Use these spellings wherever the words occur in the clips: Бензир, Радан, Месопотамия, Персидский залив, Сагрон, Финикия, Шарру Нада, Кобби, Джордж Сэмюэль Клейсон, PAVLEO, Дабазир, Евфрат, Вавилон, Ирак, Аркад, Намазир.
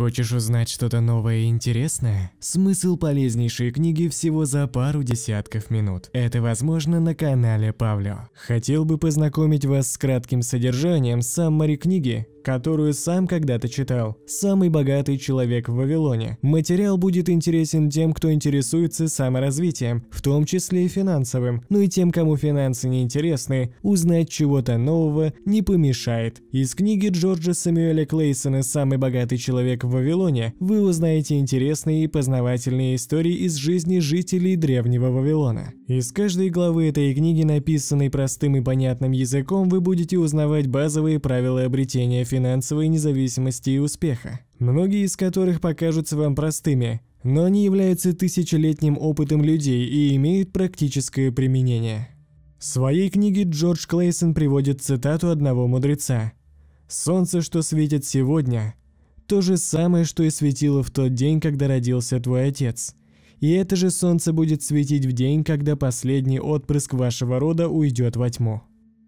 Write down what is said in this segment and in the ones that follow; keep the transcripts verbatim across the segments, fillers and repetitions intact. Хочешь узнать что-то новое и интересное? Смысл полезнейшей книги всего за пару десятков минут. Это возможно на канале PAVLEO. Хотел бы познакомить вас с кратким содержанием саммари книги, которую сам когда-то читал. «Самый богатый человек в Вавилоне». Материал будет интересен тем, кто интересуется саморазвитием, в том числе и финансовым, но и тем, кому финансы не интересны, узнать чего-то нового не помешает. Из книги Джорджа Сэмюэля Клейсона «Самый богатый человек в Вавилоне» вы узнаете интересные и познавательные истории из жизни жителей древнего Вавилона. Из каждой главы этой книги, написанной простым и понятным языком, вы будете узнавать базовые правила обретения финансовой независимости и успеха, многие из которых покажутся вам простыми, но они являются тысячелетним опытом людей и имеют практическое применение. В своей книге Джордж Клейсон приводит цитату одного мудреца: «Солнце, что светит сегодня, то же самое, что и светило в тот день, когда родился твой отец. И это же солнце будет светить в день, когда последний отпрыск вашего рода уйдет во тьму».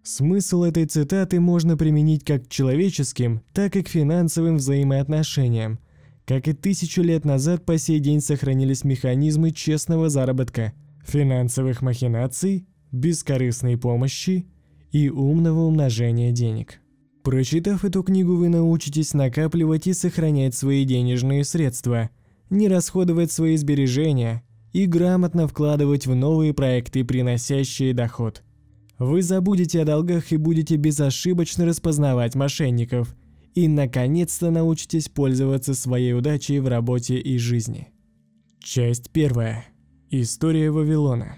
Смысл этой цитаты можно применить как к человеческим, так и к финансовым взаимоотношениям. Как и тысячу лет назад, по сей день сохранились механизмы честного заработка, финансовых махинаций, бескорыстной помощи и умного умножения денег. Прочитав эту книгу, вы научитесь накапливать и сохранять свои денежные средства, не расходовать свои сбережения и грамотно вкладывать в новые проекты, приносящие доход. Вы забудете о долгах и будете безошибочно распознавать мошенников. И, наконец-то, научитесь пользоваться своей удачей в работе и жизни. Часть первая. История Вавилона.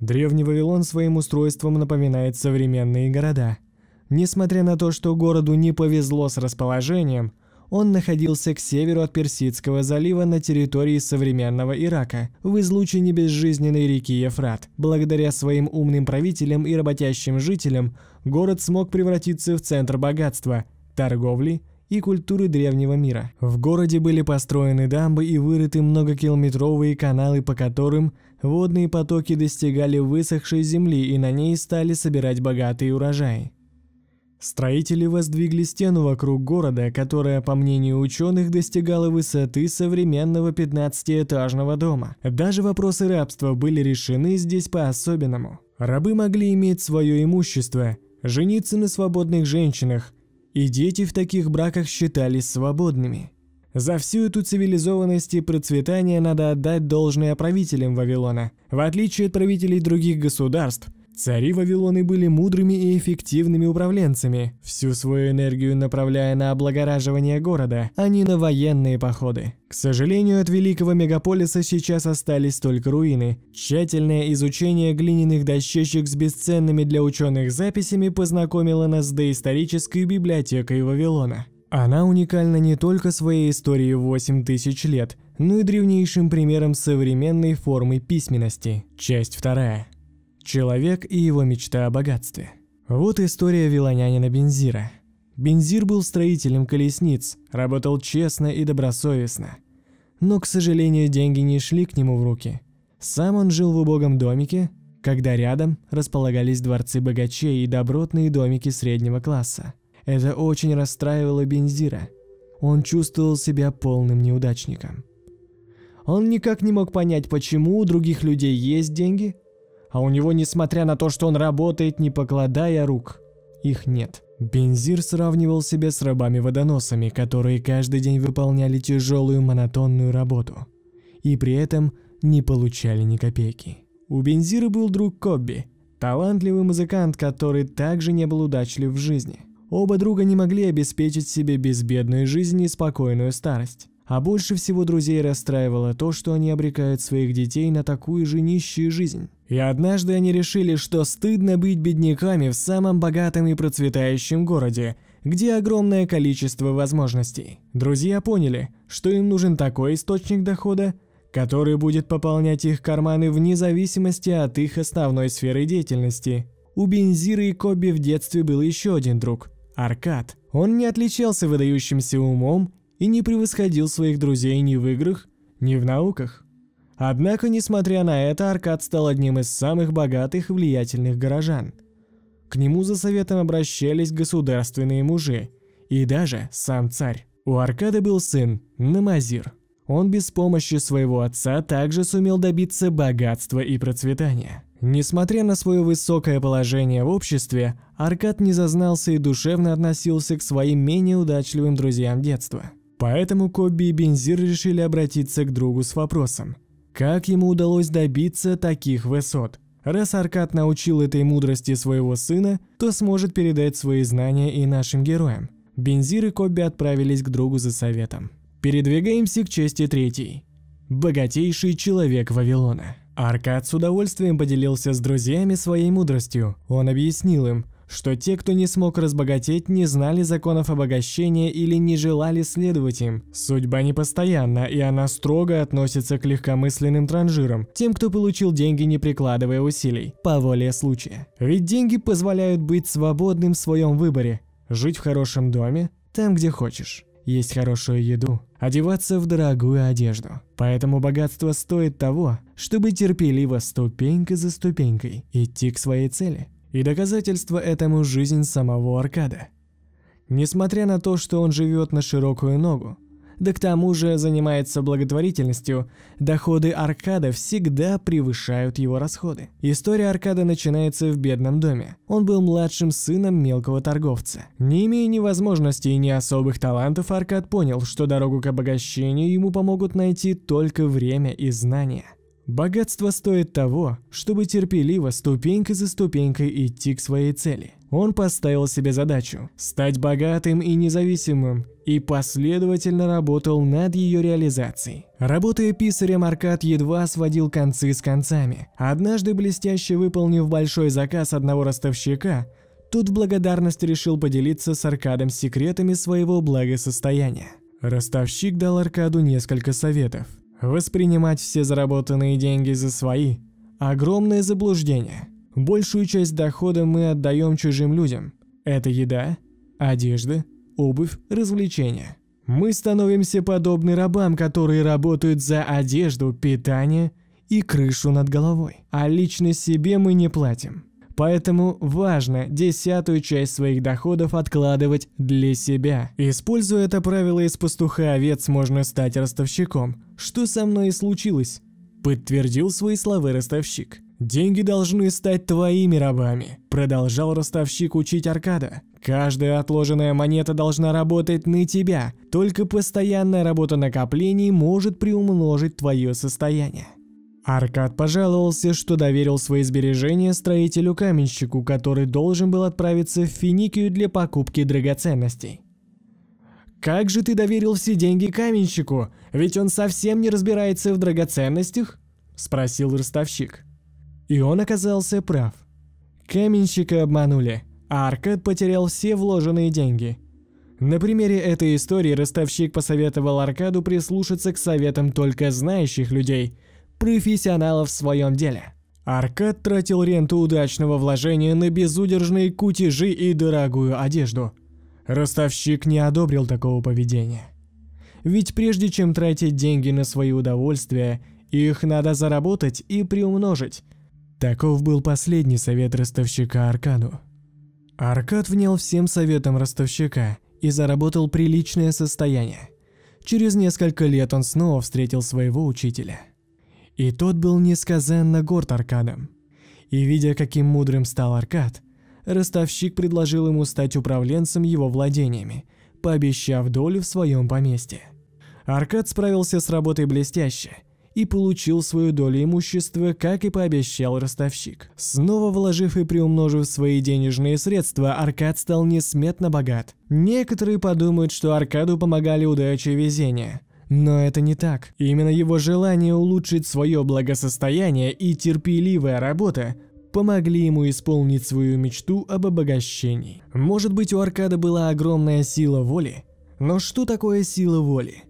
Древний Вавилон своим устройством напоминает современные города. Несмотря на то, что городу не повезло с расположением, он находился к северу от Персидского залива на территории современного Ирака, в излучине безжизненной реки Евфрат. Благодаря своим умным правителям и работящим жителям, город смог превратиться в центр богатства, торговли и культуры древнего мира. В городе были построены дамбы и вырыты многокилометровые каналы, по которым водные потоки достигали высохшей земли и на ней стали собирать богатые урожаи. Строители воздвигли стену вокруг города, которая, по мнению ученых, достигала высоты современного пятнадцатиэтажного дома. Даже вопросы рабства были решены здесь по-особенному. Рабы могли иметь свое имущество, жениться на свободных женщинах, и дети в таких браках считались свободными. За всю эту цивилизованность и процветание надо отдать должное правителям Вавилона. В отличие от правителей других государств, цари Вавилоны были мудрыми и эффективными управленцами, всю свою энергию направляя на облагораживание города, а не на военные походы. К сожалению, от великого мегаполиса сейчас остались только руины. Тщательное изучение глиняных дощечек с бесценными для ученых записями познакомило нас с доисторической библиотекой Вавилона. Она уникальна не только своей историей в восемь тысяч лет, но и древнейшим примером современной формы письменности. Часть вторая. Человек и его мечта о богатстве. Вот история вавилонянина Бензира. Бензир был строителем колесниц, работал честно и добросовестно. Но, к сожалению, деньги не шли к нему в руки. Сам он жил в убогом домике, когда рядом располагались дворцы богачей и добротные домики среднего класса. Это очень расстраивало Бензира. Он чувствовал себя полным неудачником. Он никак не мог понять, почему у других людей есть деньги, а у него, несмотря на то, что он работает, не покладая рук, их нет. Бензир сравнивал себя с рабами-водоносами, которые каждый день выполняли тяжелую монотонную работу и при этом не получали ни копейки. У Бензира был друг Кобби, талантливый музыкант, который также не был удачлив в жизни. Оба друга не могли обеспечить себе безбедную жизнь и спокойную старость. А больше всего друзей расстраивало то, что они обрекают своих детей на такую же нищую жизнь. И однажды они решили, что стыдно быть бедняками в самом богатом и процветающем городе, где огромное количество возможностей. Друзья поняли, что им нужен такой источник дохода, который будет пополнять их карманы вне зависимости от их основной сферы деятельности. У Бензира и Кобби в детстве был еще один друг – Аркад. Он не отличался выдающимся умом и не превосходил своих друзей ни в играх, ни в науках. Однако, несмотря на это, Аркад стал одним из самых богатых и влиятельных горожан. К нему за советом обращались государственные мужи и даже сам царь. У Аркада был сын Намазир. Он без помощи своего отца также сумел добиться богатства и процветания. Несмотря на свое высокое положение в обществе, Аркад не зазнался и душевно относился к своим менее удачливым друзьям детства. Поэтому Кобби и Бензир решили обратиться к другу с вопросом, как ему удалось добиться таких высот. Раз Аркад научил этой мудрости своего сына, то сможет передать свои знания и нашим героям. Бензир и Кобби отправились к другу за советом. Передвигаемся к части третьей. Богатейший человек Вавилона. Аркад с удовольствием поделился с друзьями своей мудростью. Он объяснил им, что те, кто не смог разбогатеть, не знали законов обогащения или не желали следовать им. Судьба непостоянна, и она строго относится к легкомысленным транжирам, тем, кто получил деньги, не прикладывая усилий, по воле случая. Ведь деньги позволяют быть свободным в своем выборе, жить в хорошем доме, там, где хочешь, есть хорошую еду, одеваться в дорогую одежду. Поэтому богатство стоит того, чтобы терпеливо, ступенька за ступенькой, идти к своей цели. И доказательство этому жизнь самого Аркада. Несмотря на то, что он живет на широкую ногу, да к тому же занимается благотворительностью, доходы Аркада всегда превышают его расходы. История Аркада начинается в бедном доме. Он был младшим сыном мелкого торговца. Не имея ни возможностей, ни особых талантов, Аркад понял, что дорогу к обогащению ему помогут найти только время и знания. Богатство стоит того, чтобы терпеливо, ступенька за ступенькой идти к своей цели. Он поставил себе задачу – стать богатым и независимым, и последовательно работал над ее реализацией. Работая писарем, Аркад едва сводил концы с концами. Однажды, блестяще выполнив большой заказ одного ростовщика, тот в благодарность решил поделиться с Аркадом секретами своего благосостояния. Ростовщик дал Аркаду несколько советов. Воспринимать все заработанные деньги за свои – огромное заблуждение. Большую часть дохода мы отдаем чужим людям. Это еда, одежда, обувь, развлечения. Мы становимся подобны рабам, которые работают за одежду, питание и крышу над головой. А лично себе мы не платим. Поэтому важно десятую часть своих доходов откладывать для себя. Используя это правило из пастуха овец, можно стать ростовщиком. Что со мной и случилось, подтвердил свои слова ростовщик. Деньги должны стать твоими рабами, продолжал ростовщик учить Аркада. Каждая отложенная монета должна работать на тебя. Только постоянная работа накоплений может приумножить твое состояние. Аркад пожаловался, что доверил свои сбережения строителю-каменщику, который должен был отправиться в Финикию для покупки драгоценностей. «Как же ты доверил все деньги каменщику? Ведь он совсем не разбирается в драгоценностях?» – спросил ростовщик. И он оказался прав. Каменщика обманули, а Аркад потерял все вложенные деньги. На примере этой истории ростовщик посоветовал Аркаду прислушаться к советам только знающих людей – профессионалов в своем деле. Аркад тратил ренту удачного вложения на безудержные кутежи и дорогую одежду. Ростовщик не одобрил такого поведения. Ведь прежде чем тратить деньги на свои удовольствия, их надо заработать и приумножить. Таков был последний совет ростовщика Аркаду. Аркад внял всем советам ростовщика и заработал приличное состояние. Через несколько лет он снова встретил своего учителя. И тот был несказанно горд Аркадом. И видя, каким мудрым стал Аркад, ростовщик предложил ему стать управленцем его владениями, пообещав долю в своем поместье. Аркад справился с работой блестяще и получил свою долю имущества, как и пообещал ростовщик. Снова вложив и приумножив свои денежные средства, Аркад стал несметно богат. Некоторые подумают, что Аркаду помогали удача и везение. Но это не так. Именно его желание улучшить свое благосостояние и терпеливая работа помогли ему исполнить свою мечту об обогащении. Может быть, у Аркада была огромная сила воли? Но что такое сила воли?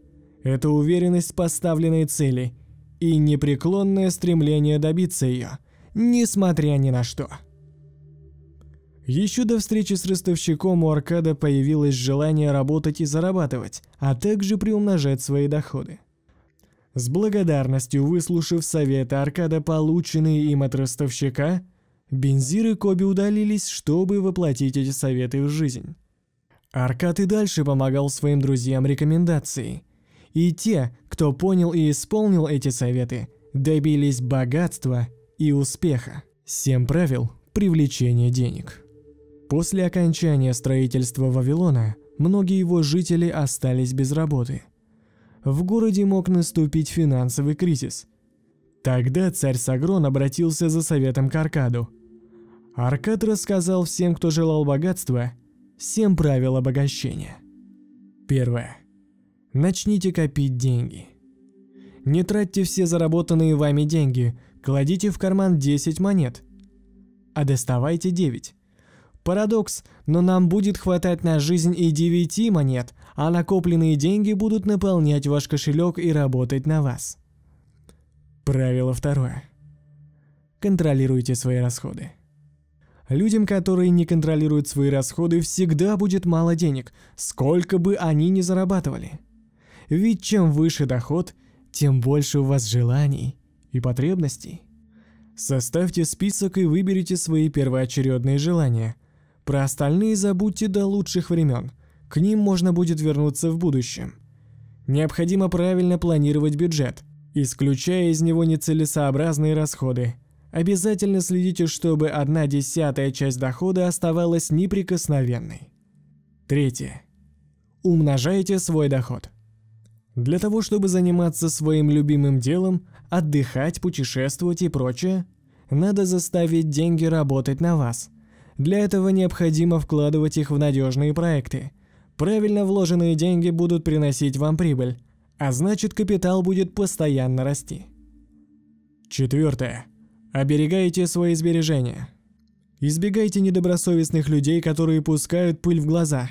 Это уверенность в поставленной цели и непреклонное стремление добиться ее, несмотря ни на что. Еще до встречи с ростовщиком у Аркада появилось желание работать и зарабатывать, а также приумножать свои доходы. С благодарностью выслушав советы Аркада, полученные им от ростовщика, Бензир и Кобби удалились, чтобы воплотить эти советы в жизнь. Аркад и дальше помогал своим друзьям рекомендацией. И те, кто понял и исполнил эти советы, добились богатства и успеха. Семь правил привлечения денег. После окончания строительства Вавилона многие его жители остались без работы. В городе мог наступить финансовый кризис. Тогда царь Сагрон обратился за советом к Аркаду. Аркад рассказал всем, кто желал богатства, семь правил обогащения. Первое. Начните копить деньги. Не тратьте все заработанные вами деньги, кладите в карман десять монет, а доставайте девять. Парадокс, но нам будет хватать на жизнь и девяти монет, а накопленные деньги будут наполнять ваш кошелек и работать на вас. Правило второе. Контролируйте свои расходы. Людям, которые не контролируют свои расходы, всегда будет мало денег, сколько бы они ни зарабатывали. Ведь чем выше доход, тем больше у вас желаний и потребностей. Составьте список и выберите свои первоочередные желания. Про остальные забудьте до лучших времен. К ним можно будет вернуться в будущем. Необходимо правильно планировать бюджет, исключая из него нецелесообразные расходы. Обязательно следите, чтобы одна десятая часть дохода оставалась неприкосновенной. Третье. Умножайте свой доход. Для того, чтобы заниматься своим любимым делом, отдыхать, путешествовать и прочее, надо заставить деньги работать на вас. Для этого необходимо вкладывать их в надежные проекты. Правильно вложенные деньги будут приносить вам прибыль, а значит, капитал будет постоянно расти. Четвертое. Оберегайте свои сбережения. Избегайте недобросовестных людей, которые пускают пыль в глаза.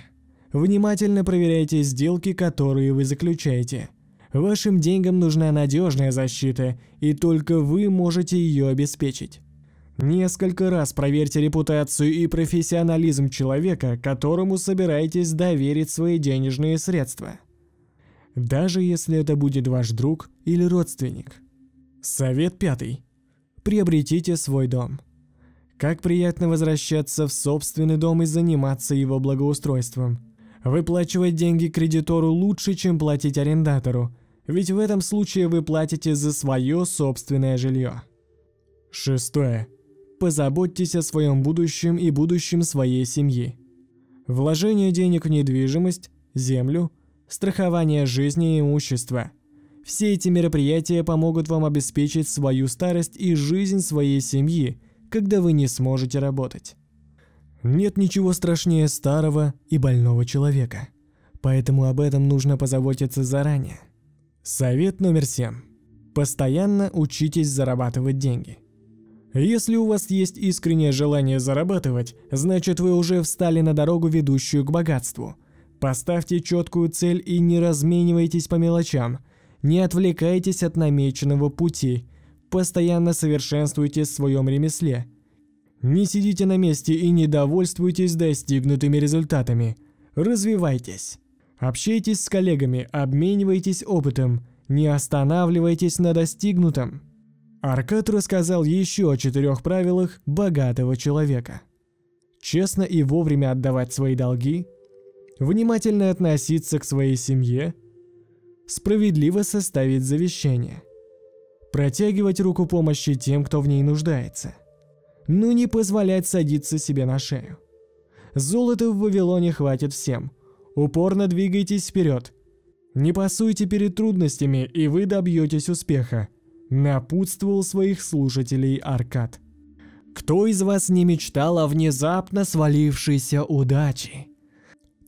Внимательно проверяйте сделки, которые вы заключаете. Вашим деньгам нужна надежная защита, и только вы можете ее обеспечить. Несколько раз проверьте репутацию и профессионализм человека, которому собираетесь доверить свои денежные средства. Даже если это будет ваш друг или родственник. Совет пятый. Приобретите свой дом. Как приятно возвращаться в собственный дом и заниматься его благоустройством. Выплачивать деньги кредитору лучше, чем платить арендатору, ведь в этом случае вы платите за свое собственное жилье. Шестое. Позаботьтесь о своем будущем и будущем своей семьи. Вложение денег в недвижимость, землю, страхование жизни и имущества. Все эти мероприятия помогут вам обеспечить свою старость и жизнь своей семьи, когда вы не сможете работать. Нет ничего страшнее старого и больного человека, поэтому об этом нужно позаботиться заранее. Совет номер семь. Постоянно учитесь зарабатывать деньги. Если у вас есть искреннее желание зарабатывать, значит вы уже встали на дорогу, ведущую к богатству. Поставьте четкую цель и не разменивайтесь по мелочам. Не отвлекайтесь от намеченного пути. Постоянно совершенствуйте в своем ремесле. Не сидите на месте и не довольствуйтесь достигнутыми результатами. Развивайтесь. Общайтесь с коллегами, обменивайтесь опытом. Не останавливайтесь на достигнутом. Аркад рассказал еще о четырех правилах богатого человека. Честно и вовремя отдавать свои долги. Внимательно относиться к своей семье. Справедливо составить завещание. Протягивать руку помощи тем, кто в ней нуждается. Но не позволять садиться себе на шею. Золота в Вавилоне хватит всем. Упорно двигайтесь вперед. Не пасуйте перед трудностями, и вы добьетесь успеха. Напутствовал своих слушателей Аркад. Кто из вас не мечтал о внезапно свалившейся удаче?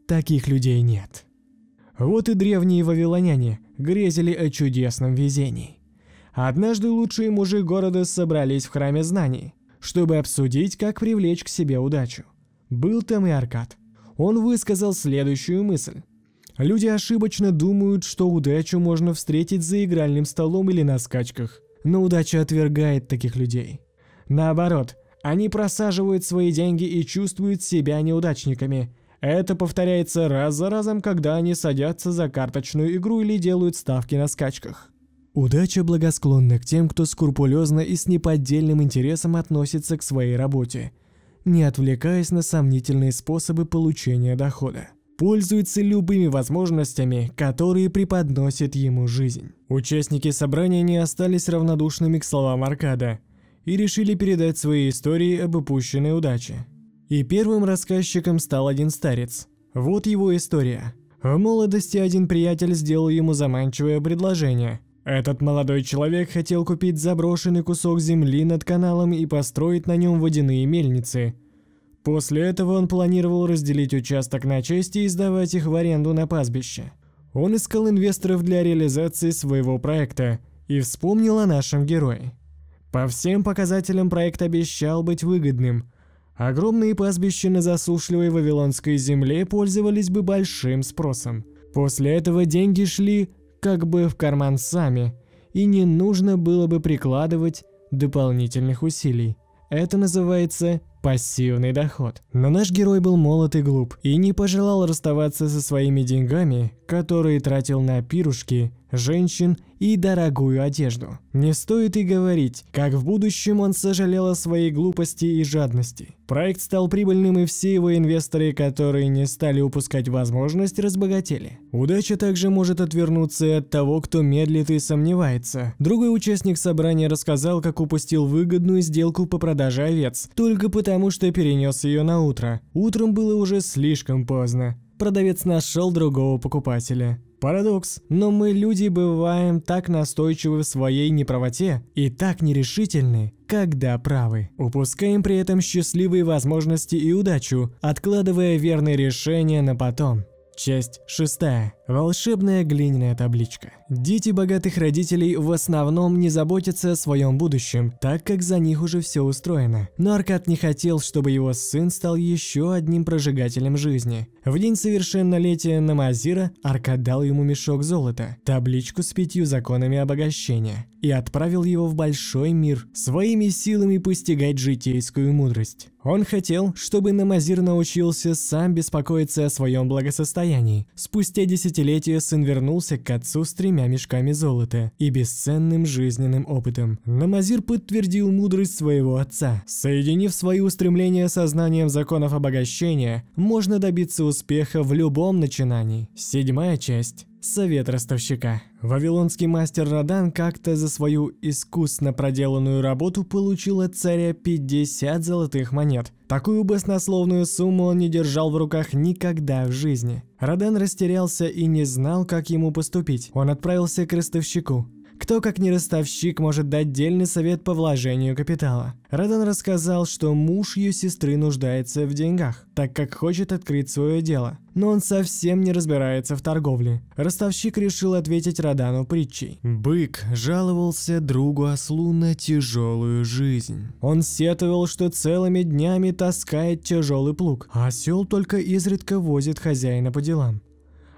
Таких людей нет. Вот и древние вавилоняне грезили о чудесном везении. Однажды лучшие мужи города собрались в храме знаний, чтобы обсудить, как привлечь к себе удачу. Был там и Аркад. Он высказал следующую мысль. Люди ошибочно думают, что удачу можно встретить за игральным столом или на скачках, но удача отвергает таких людей. Наоборот, они просаживают свои деньги и чувствуют себя неудачниками. Это повторяется раз за разом, когда они садятся за карточную игру или делают ставки на скачках. Удача благосклонна к тем, кто скрупулезно и с неподдельным интересом относится к своей работе, не отвлекаясь на сомнительные способы получения дохода. пользуется любыми возможностями, которые преподносит ему жизнь. Участники собрания не остались равнодушными к словам Аркада и решили передать свои истории об упущенной удаче. И первым рассказчиком стал один старец. Вот его история. В молодости один приятель сделал ему заманчивое предложение. Этот молодой человек хотел купить заброшенный кусок земли над каналом и построить на нем водяные мельницы. После этого он планировал разделить участок на части и сдавать их в аренду на пастбище. Он искал инвесторов для реализации своего проекта и вспомнил о нашем герое. По всем показателям проект обещал быть выгодным. Огромные пастбища на засушливой вавилонской земле пользовались бы большим спросом. После этого деньги шли как бы в карман сами, и не нужно было бы прикладывать дополнительных усилий. Это называется пассивный доход. Но наш герой был молод и глуп, и не пожелал расставаться со своими деньгами, которые тратил на пирушки, женщин и дорогую одежду. Не стоит и говорить, как в будущем он сожалел о своей глупости и жадности. Проект стал прибыльным, и все его инвесторы, которые не стали упускать возможность, разбогатели. Удача также может отвернуться и от того, кто медлит и сомневается. Другой участник собрания рассказал, как упустил выгодную сделку по продаже овец, только потому, что перенес ее на утро. Утром было уже слишком поздно. Продавец нашел другого покупателя. Парадокс, но мы, люди, бываем так настойчивы в своей неправоте и так нерешительны, когда правы. Упускаем при этом счастливые возможности и удачу, откладывая верные решения на потом. Часть шестая. Волшебная глиняная табличка. Дети богатых родителей в основном не заботятся о своем будущем, так как за них уже все устроено. Но Аркад не хотел, чтобы его сын стал еще одним прожигателем жизни. В день совершеннолетия Намазира Аркад дал ему мешок золота, табличку с пятью законами обогащения и отправил его в большой мир своими силами постигать житейскую мудрость. Он хотел, чтобы Намазир научился сам беспокоиться о своем благосостоянии. Спустя десятилетия сын вернулся к отцу с тремя мешками золота и бесценным жизненным опытом. Намазир подтвердил мудрость своего отца. Соединив свои устремления с сознанием законов обогащения, можно добиться успеха в любом начинании. Седьмая часть. Совет ростовщика. Вавилонский мастер Радан как-то за свою искусно проделанную работу получил от царя пятьдесят золотых монет. Такую баснословную сумму он не держал в руках никогда в жизни. Радан растерялся и не знал, как ему поступить. Он отправился к ростовщику. Кто, как не ростовщик, может дать дельный совет по вложению капитала? Радан рассказал, что муж ее сестры нуждается в деньгах, так как хочет открыть свое дело, но он совсем не разбирается в торговле. Ростовщик решил ответить Радану притчей. Бык жаловался другу ослу на тяжелую жизнь. Он сетовал, что целыми днями таскает тяжелый плуг, а осел только изредка возит хозяина по делам,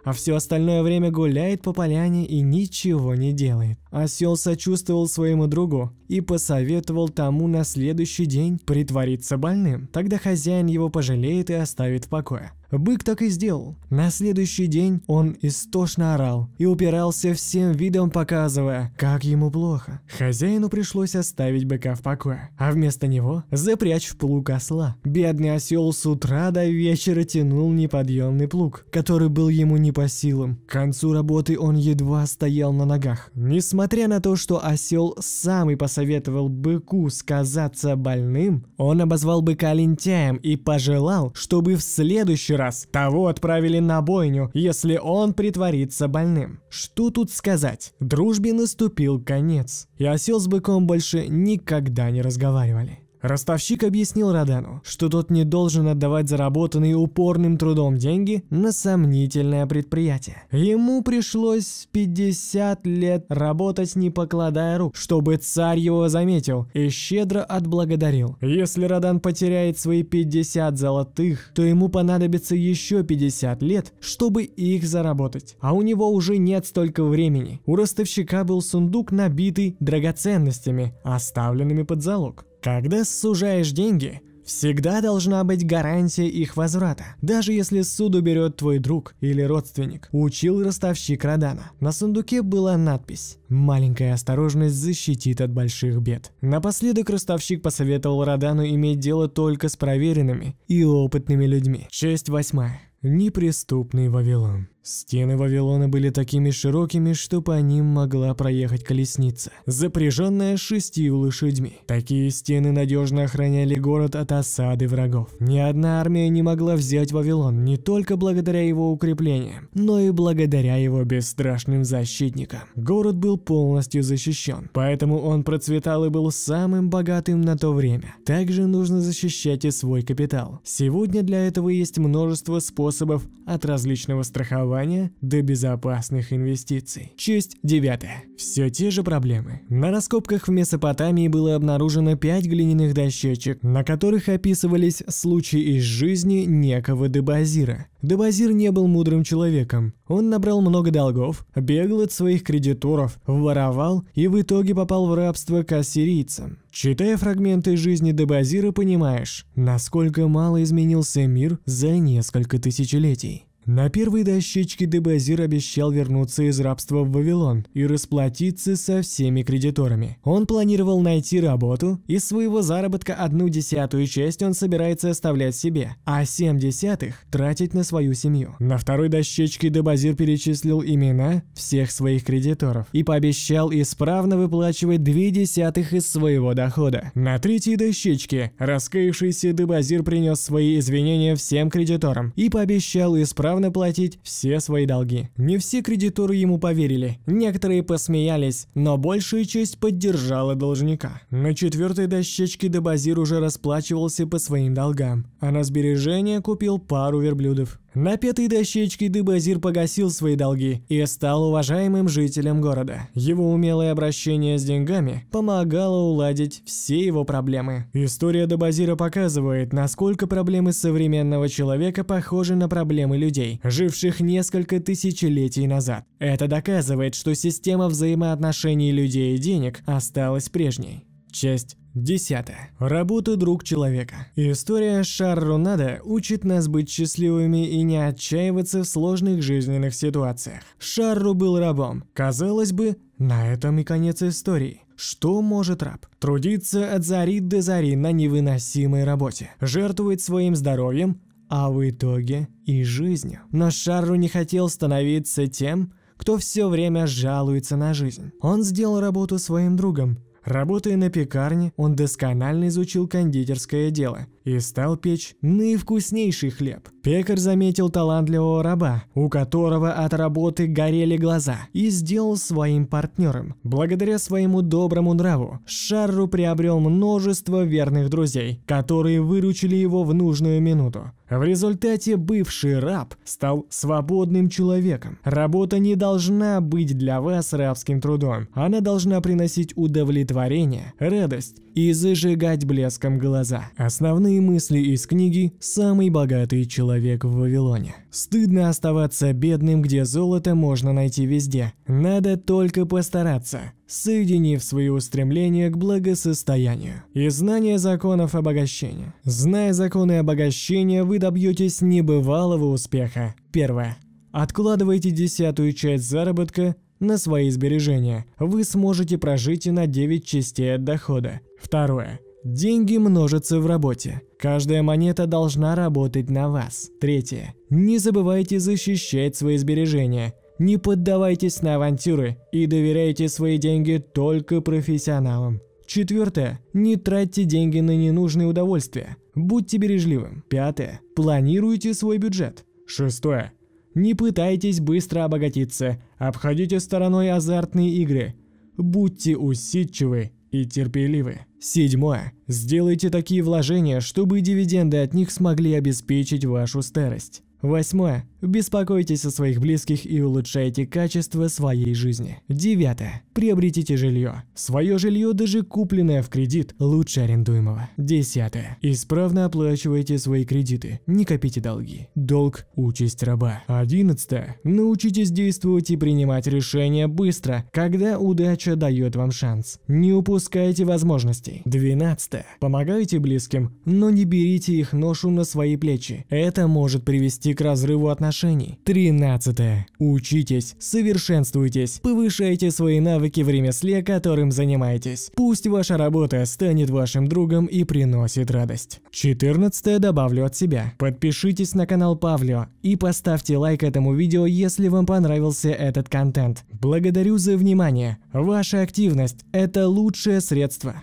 а все остальное время гуляет по поляне и ничего не делает. Осел сочувствовал своему другу и посоветовал тому на следующий день притвориться больным. Тогда хозяин его пожалеет и оставит в покое. Бык так и сделал. На следующий день он истошно орал и упирался всем видом, показывая, как ему плохо. Хозяину пришлось оставить быка в покое, а вместо него запрячь в плуг осла. Бедный осел с утра до вечера тянул неподъемный плуг, который был ему не по силам. К концу работы он едва стоял на ногах. Несмотря на то, что осел сам и посоветовал быку сказаться больным, он обозвал быка лентяем и пожелал, чтобы в следующий раз того отправили на бойню, если он притворится больным. Что тут сказать? Дружбе наступил конец, и осел с быком больше никогда не разговаривали. Ростовщик объяснил Радану, что тот не должен отдавать заработанные упорным трудом деньги на сомнительное предприятие. Ему пришлось пятьдесят лет работать, не покладая рук, чтобы царь его заметил и щедро отблагодарил. Если Радан потеряет свои пятьдесят золотых, то ему понадобится еще пятьдесят лет, чтобы их заработать. А у него уже нет столько времени. У ростовщика был сундук, набитый драгоценностями, оставленными под залог. Когда сужаешь деньги, всегда должна быть гарантия их возврата, даже если суд уберет твой друг или родственник, учил ростовщик Радана. На сундуке была надпись «Маленькая осторожность защитит от больших бед». Напоследок ростовщик посоветовал Радану иметь дело только с проверенными и опытными людьми. Часть восьмая. Неприступный Вавилон. Стены Вавилона были такими широкими, что по ним могла проехать колесница, запряженная шестью лошадьми. Такие стены надежно охраняли город от осады врагов. Ни одна армия не могла взять Вавилон не только благодаря его укреплениям, но и благодаря его бесстрашным защитникам. Город был полностью защищен, поэтому он процветал и был самым богатым на то время. Также нужно защищать и свой капитал. Сегодня для этого есть множество способов способов от различного страхования до безопасных инвестиций. Часть девятая. Все те же проблемы. На раскопках в Месопотамии было обнаружено пять глиняных дощечек, на которых описывались случаи из жизни некого Дабазира. Дабазир не был мудрым человеком. Он набрал много долгов, бегал от своих кредиторов, воровал и в итоге попал в рабство к ассирийцам. Читая фрагменты жизни Дабазира, понимаешь, насколько мало изменился мир за несколько тысячелетий. На первой дощечке Дабазир обещал вернуться из рабства в Вавилон и расплатиться со всеми кредиторами. Он планировал найти работу, из своего заработка одну десятую часть он собирается оставлять себе, а семь десятых тратить на свою семью. На второй дощечке Дабазир перечислил имена всех своих кредиторов и пообещал исправно выплачивать две десятых из своего дохода. На третьей дощечке раскаявшийся Дабазир принес свои извинения всем кредиторам и пообещал исправно платить все свои долги. Не все кредиторы ему поверили, некоторые посмеялись, но большая часть поддержала должника. На четвертой дощечке Дабазир уже расплачивался по своим долгам, а на сбережения купил пару верблюдов. На пятой дощечке Дабазир погасил свои долги и стал уважаемым жителем города. Его умелое обращение с деньгами помогало уладить все его проблемы. История Дабазира показывает, насколько проблемы современного человека похожи на проблемы людей, живших несколько тысячелетий назад. Это доказывает, что система взаимоотношений людей и денег осталась прежней. Часть десятая. Работа друг человека. История Шарру Нада учит нас быть счастливыми и не отчаиваться в сложных жизненных ситуациях. Шарру был рабом. Казалось бы, на этом и конец истории. Что может раб? Трудиться от зари до зари на невыносимой работе. Жертвовать своим здоровьем, а в итоге и жизнью. Но Шарру не хотел становиться тем, кто все время жалуется на жизнь. Он сделал работу своим другом. Работая на пекарне, он досконально изучил кондитерское дело и стал печь наивкуснейший хлеб. Пекарь заметил талантливого раба, у которого от работы горели глаза, и сделал своим партнером. Благодаря своему доброму нраву, Шарру приобрел множество верных друзей, которые выручили его в нужную минуту. В результате бывший раб стал свободным человеком. Работа не должна быть для вас рабским трудом. Она должна приносить удовлетворение, радость и зажигать блеском глаза. Основные мысли из книги «Самый богатый человек в Вавилоне». Стыдно оставаться бедным, где золото можно найти везде. Надо только постараться, соединив свои устремления к благосостоянию и знание законов обогащения. Зная законы обогащения, вы добьетесь небывалого успеха. Первое. Откладывайте десятую часть заработка на свои сбережения. Вы сможете прожить и на девять частей от дохода. Второе. Деньги множатся в работе. Каждая монета должна работать на вас. Третье. Не забывайте защищать свои сбережения. Не поддавайтесь на авантюры и доверяйте свои деньги только профессионалам. Четвертое. Не тратьте деньги на ненужные удовольствия. Будьте бережливым. Пятое. Планируйте свой бюджет. Шестое. Не пытайтесь быстро обогатиться. Обходите стороной азартные игры. Будьте усидчивы и терпеливы. Седьмое. Сделайте такие вложения, чтобы дивиденды от них смогли обеспечить вашу старость. Восьмое. Беспокойтесь о своих близких и улучшайте качество своей жизни. Девятое. Приобретите жилье. Свое жилье, даже купленное в кредит, лучше арендуемого. Десятое. Исправно оплачивайте свои кредиты, не копите долги. Долг – участь раба. Одиннадцатое. Научитесь действовать и принимать решения быстро, когда удача дает вам шанс. Не упускайте возможностей. Двенадцатое. Помогайте близким, но не берите их ношу на свои плечи. Это может привести к разрыву отношений отношений. Тринадцатое. Учитесь, совершенствуйтесь, повышайте свои навыки в ремесле, которым занимаетесь. Пусть ваша работа станет вашим другом и приносит радость. Четырнадцатое. Добавлю от себя. Подпишитесь на канал PAVLEO и поставьте лайк этому видео, если вам понравился этот контент. Благодарю за внимание. Ваша активность – это лучшее средство.